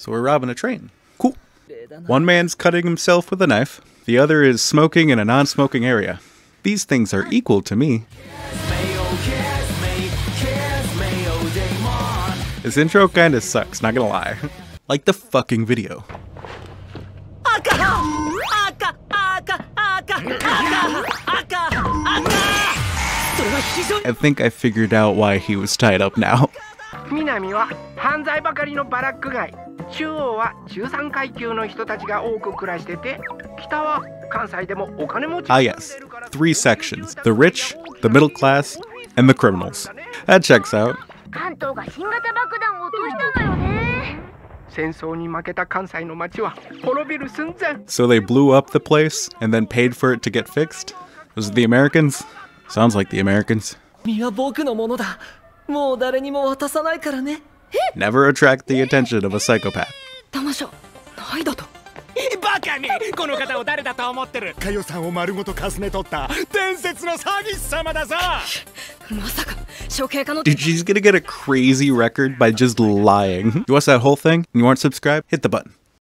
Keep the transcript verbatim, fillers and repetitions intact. So we're robbing a train. Cool. One man's cutting himself with a knife. The other is smoking in a non-smoking area. These things are equal to me. This intro kinda sucks, not gonna lie. Like the fucking video. I think I figured out why he was tied up now. Ah yes, three sections. The rich, the middle class, and the criminals. That checks out. So they blew up the place and then paid for it to get fixed? Was it the Americans? Sounds like the Americans. Never attract the attention of a psychopath. Dude, she's gonna get a crazy record by just lying. You watch that whole thing and you aren't subscribed? Hit the button.